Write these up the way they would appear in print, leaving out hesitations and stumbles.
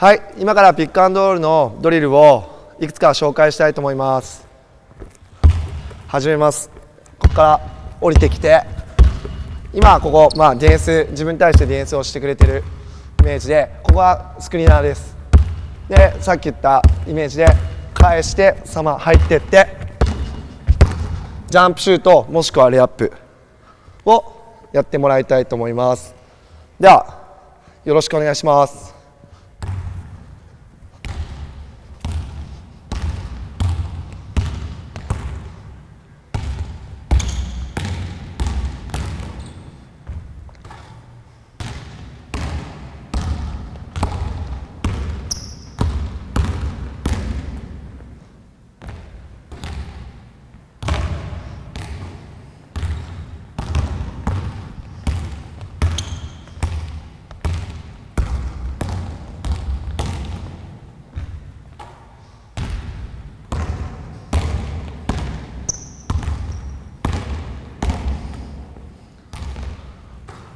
はい、今からピックアンドロールのドリルをいくつか紹介したいと思います。始めます。ここから降りてきて、今ここ、ディフェンス、自分に対してディフェンスをしてくれてるイメージで、ここはスクリーナーです。で、さっき言ったイメージで返して様入ってって、ジャンプシュートもしくはレイアップをやってもらいたいと思います。ではよろしくお願いします。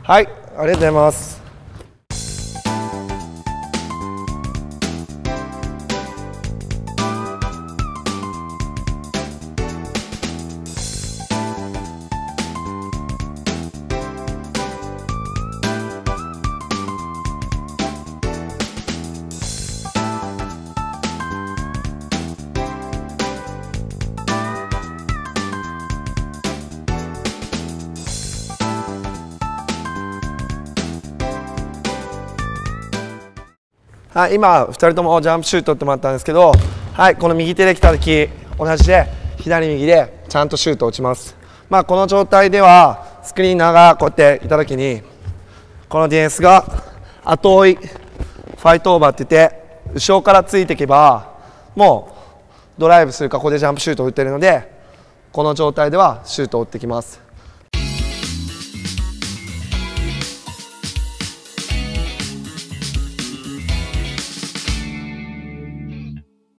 はい、ありがとうございます。はい、今2人ともジャンプシュートってもらったんですけど、はい、この右手で来た時同じで左右でちゃんとシュートを打ちます。この状態ではスクリーナーがこうやっていた時に、このディフェンスが後追いファイトオーバーって言って後ろからついていけば、もうドライブするかここでジャンプシュートを打ってるので、この状態ではシュートを打ってきます。